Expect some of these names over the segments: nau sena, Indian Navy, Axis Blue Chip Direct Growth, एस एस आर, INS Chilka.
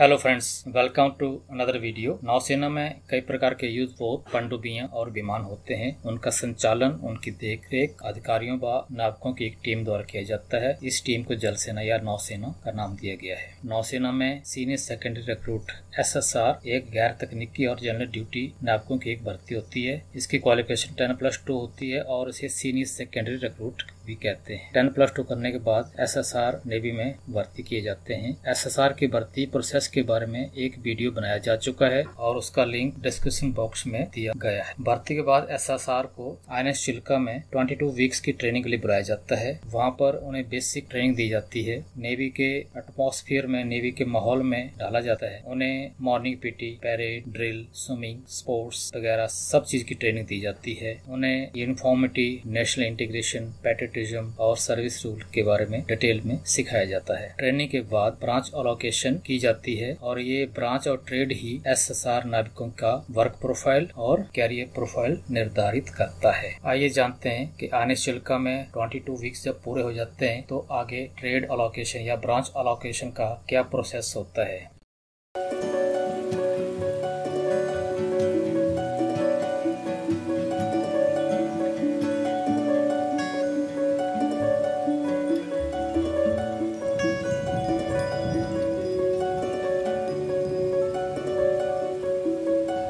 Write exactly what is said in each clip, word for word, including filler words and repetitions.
Hello friends, welcome to another video. नौसेना में कई प्रकार के युद्ध पोत, पनडुब्बियां और विमान होते हैं। उनका संचालन, उनकी देखरेख अधिकारियों व नाविकों की एक टीम द्वारा किया जाता है। इस टीम को जल सेना या नौसेना का नाम दिया गया है। नौसेना में senior secondary recruit एस एस आर एक गैर तकनीकी और जनरल ड्यूटी नाविकों की एक भर्ती होती है। इसकी क्वालिफिकेशन टेन प्लस टू होती है और इसे सीनियर सेकेंडरी रिक्रूट भी कहते हैं। टेन प्लस टू करने के बाद एस एस आर नेवी में भर्ती किए जाते हैं। एस एस आर की भर्ती प्रोसेस के बारे में एक वीडियो बनाया जा चुका है और उसका लिंक डिस्क्रिप्शन बॉक्स में दिया गया है। भर्ती के बाद एस एस आर को आई एन एस चिल्का में बाईस वीक्स की ट्रेनिंग के लिए बुलाया जाता है। वहाँ पर उन्हें बेसिक ट्रेनिंग दी जाती है। नेवी के एटमॉस्फेयर में, नेवी के माहौल में डाला जाता है। उन्हें morning P T, parade, drill, swimming, sports वगैरह सब चीज की ट्रेनिंग दी जाती है। उन्हें यूनिफॉर्मिटी, नेशनल इंटीग्रेशन, पैट्रियटिज्म और सर्विस रूल के बारे में डिटेल में सिखाया जाता है। ट्रेनिंग के बाद ब्रांच एलोकेशन की जाती है और ये ब्रांच और ट्रेड ही एस एस आर नाविकों का वर्क प्रोफाइल और कैरियर प्रोफाइल निर्धारित करता है। आइए जानते हैं कि आई एन एस चिल्का में बाईस वीक्स जब पूरे हो जाते हैं तो आगे ट्रेड एलोकेशन या ब्रांच एलोकेशन का क्या प्रोसेस होता है।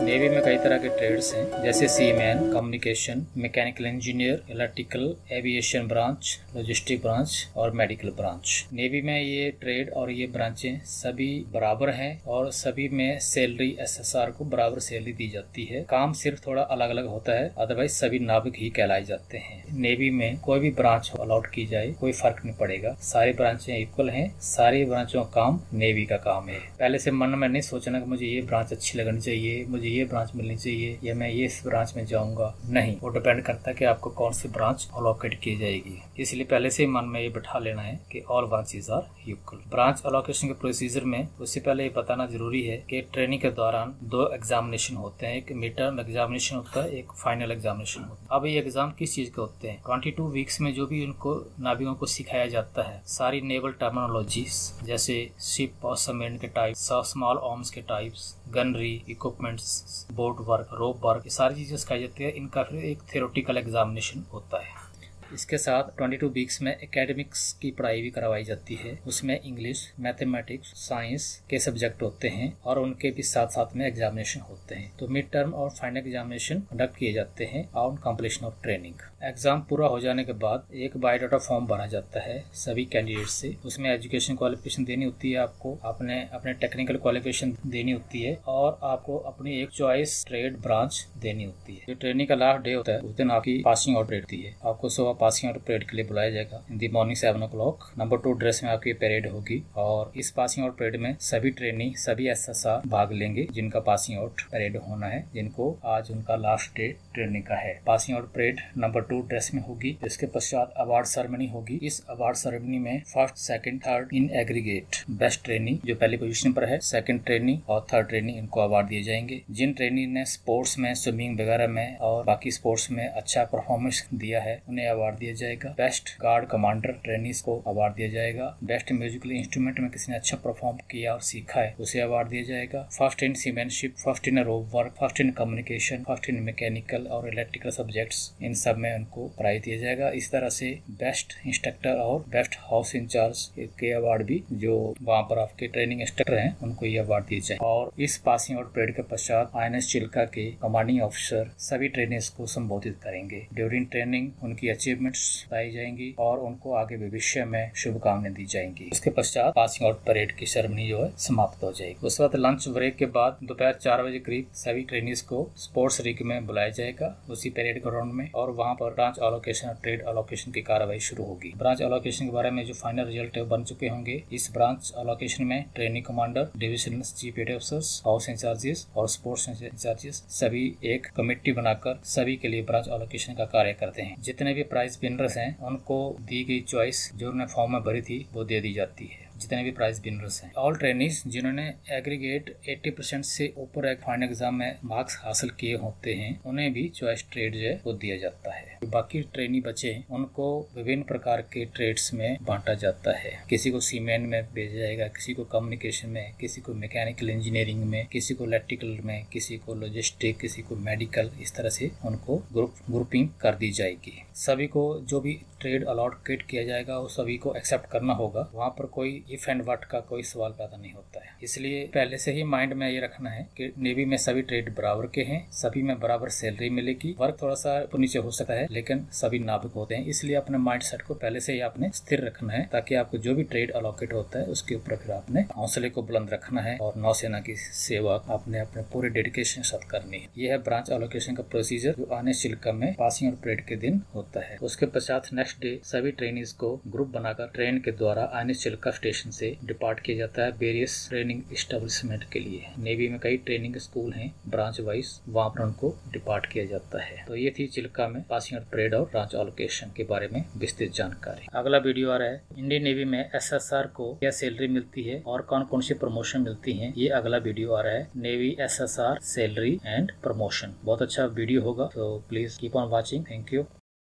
नेवी में कई तरह के ट्रेड्स हैं, जैसे seaman, communication, mechanical engineer, electrical, aviation branch, logistic branch और मेडिकल ब्रांच। नेवी में ये ट्रेड और ये ब्रांचें सभी बराबर हैं और सभी में सैलरी एस एस आर को बराबर सैलरी दी जाती है। काम सिर्फ थोड़ा अलग अलग होता है, अदरवाइज सभी नाविक ही कहलाए जाते हैं। नेवी में कोई भी ब्रांच अलॉट की जाए कोई फर्क नहीं पड़ेगा, सारी ब्रांचें इक्वल है। सारी ब्रांचों का काम नेवी का काम है। पहले से मन में नहीं सोचना कि मुझे ये ब्रांच अच्छी लगनी चाहिए, मुझे ये ब्रांच मिलनी चाहिए या मैं ये इस ब्रांच में जाऊंगा, नहीं। वो डिपेंड करता है कि आपको कौन सी ब्रांच अलोकेट की जाएगी। इसलिए पहले से ही मन में ये बिठा लेना है कि all branches are equal. Branch allocation के प्रोसीजर में उससे पहले ये बताना जरूरी है कि ट्रेनिंग के दौरान दो एग्जामिनेशन होते हैं। एक मिड टर्म एग्जामिनेशन होता है, एक फाइनल एग्जामिनेशन होता है। अब ये एग्जाम किस चीज के होते हैं? बाईस वीक्स में जो भी उनको नाविकों को सिखाया जाता है, सारी नेवल टर्मिनोलॉजी जैसे शिप और सबमरीन के टाइप्स, स्मॉल आर्म्स के types, gunnery, equipments, boat work, rope work, ये सारी चीजें सिखाई जाती है। इनका फिर एक थ्योरेटिकल एग्जामिनेशन होता है। इसके साथ बाईस वीक्स में एकेडमिक्स की पढ़ाई भी करवाई जाती है। उसमें इंग्लिश, मैथमेटिक्स, साइंस के सब्जेक्ट होते हैं और उनके भी साथ साथ में एग्जामिनेशन होते हैं। तो मिड टर्म और फाइनल एग्जामिनेशन कंडक्ट किए जाते हैं on completion of training. Exam पूरा हो जाने के बाद एक बायोडाटा फॉर्म भरा जाता है सभी कैंडिडेट से। उसमें एजुकेशन क्वालिफिकेशन देनी होती है आपको, अपने अपने टेक्निकल क्वालिफिकेशन देनी होती है और आपको अपनी एक चॉइस ट्रेड ब्रांच देनी होती है। जो ट्रेनिंग का लास्ट डे होता है उस दिन आपकी पासिंग आउट परेड होती है। आपको सुबह पासिंग आउट परेड के लिए बुलाया जाएगा। In the morning seven o'clock. Number two dress में आपकी परेड होगी और इस पासिंग आउट परेड में सभी ट्रेनी, सभी एस एस आर भाग लेंगे जिनका पासिंग आउट परेड होना है, जिनको आज उनका लास्ट डे ट्रेनिंग का है। Passing out parade number two dress में होगी। इसके पश्चात अवार्ड सेरेमनी होगी। इस अवार्ड सेरेमनी में first, second, third in aggregate best trainee जो पहली पोजीशन पर है, सेकंड ट्रेनी और थर्ड ट्रेनी, इनको अवार्ड दिए जाएंगे। जिन ट्रेनी ने स्पोर्ट्स में, स्विमिंग वगैरह में और बाकी स्पोर्ट्स में अच्छा परफॉर्मेंस दिया है उन्हें अवार्ड दिया जाएगा। बेस्ट गार्ड कमांडर ट्रेनीज को अवार्ड दिया जाएगा। बेस्ट म्यूजिकल इंस्ट्रूमेंट में किसी ने अच्छा परफॉर्म किया और सीखा है उसे अवार्ड दिया जाएगा। First in seamanship, first in rope work, first in communication, first in mechanical और इलेक्ट्रिकल सब्जेक्ट्स, इन सब में उनको प्राइज दिया जाएगा। इस तरह से बेस्ट इंस्ट्रक्टर और बेस्ट हाउस इंचार्ज के अवार्ड भी, जो वहाँ पर आपके ट्रेनिंग इंस्ट्रक्टर हैं, उनको ये अवार्ड दिए जाएंगे। और इस पासिंग आउट परेड के पश्चात आई एन एस चिल्का के कमांडिंग ऑफिसर सभी ट्रेनिंग को संबोधित करेंगे। ड्यूरिंग ट्रेनिंग उनकी अचीवमेंट्स बताई जाएंगी और उनको आगे भविष्य में शुभकामनाएं दी जाएंगी। उसके पश्चात पासिंग आउट परेड की सेरेमनी जो है समाप्त हो जाएगी। उसके बाद लंच ब्रेक के बाद दोपहर चार बजे करीब सभी ट्रेनिंग को स्पोर्ट्स रिक में बुलाया जाएगा, उसी परेड ग्राउंड में, और वहाँ पर ब्रांच एलोकेशन और ट्रेड एलोकेशन की कार्रवाई शुरू होगी। ब्रांच एलोकेशन के बारे में जो फाइनल रिजल्ट है बन चुके होंगे। इस ब्रांच एलोकेशन में training commander, divisional chief add officers, house incharges और स्पोर्ट्स इंचार्जेस सभी एक कमेटी बनाकर सभी के लिए ब्रांच एलोकेशन का कार्य करते हैं। जितने भी प्राइज विनर्स हैं उनको दी गई चॉइस जो उन्होंने फॉर्म में भरी थी वो दे दी जाती है। जितने भी प्राइस विनर्स हैं, ऑल ट्रेनिज जिन्होंने एग्रीगेट अस्सी परसेंट से ऊपर एक फाइनल एग्जाम में मार्क्स हासिल किए होते हैं, उन्हें भी चॉइस ट्रेड जो है वो दिया जाता है। बाकी ट्रेनी बचे उनको विभिन्न प्रकार के ट्रेड्स में बांटा जाता है। किसी को सीमेंट में भेजा जाएगा, किसी को कम्युनिकेशन में, किसी को मैकेनिकल इंजीनियरिंग में, किसी को इलेक्ट्रिकल में, किसी को लॉजिस्टिक, किसी को मेडिकल, इस तरह से उनको ग्रुप ग्रुपिंग कर दी जाएगी। सभी को जो भी ट्रेड अलॉटकेट किया जाएगा वो सभी को एक्सेप्ट करना होगा। वहाँ पर कोई इफ एंड वट का कोई सवाल पैदा नहीं होता है। इसलिए पहले से ही माइंड में ये रखना है कि नेवी में सभी ट्रेड बराबर के हैं, सभी में बराबर सैलरी मिलेगी। वर्क थोड़ा सा नीचे हो सकता है लेकिन सभी नाभिक होते हैं, इसलिए अपने माइंड सेट को पहले से ही आपने स्थिर रखना है ताकि आपको जो भी ट्रेड अलॉकेट होता है उसके ऊपर फिर आपने हौसले को बुलंद रखना है और नौसेना की सेवा आपने अपने पूरे डेडिकेशन के साथ करनी है। यह है ब्रांच एलोकेशन का प्रोसीजर जो आई एन एस चिल्का में पासिंग और परेड के दिन होता है। उसके पश्चात नेक्स्ट डे सभी ट्रेनीज को ग्रुप बनाकर ट्रेन के द्वारा I N S Chilka station से डिपार्ट किया जाता है वेरियस ट्रेनिंग एस्टेब्लिशमेंट के लिए। नेवी में कई ट्रेनिंग स्कूल हैं ब्रांच वाइज, वहाँ पर उनको डिपार्ट किया जाता है। तो ये थी चिल्का में पासिंग और परेड और ब्रांच एलोकेशन के बारे में विस्तृत जानकारी। अगला वीडियो आ रहा है इंडियन नेवी में एस एस आर को क्या सैलरी मिलती है और कौन कौन सी प्रमोशन मिलती है। ये अगला वीडियो आ रहा है navy एस एस आर salary and promotion. बहुत अच्छा वीडियो होगा, तो please keep on watching. Thank you.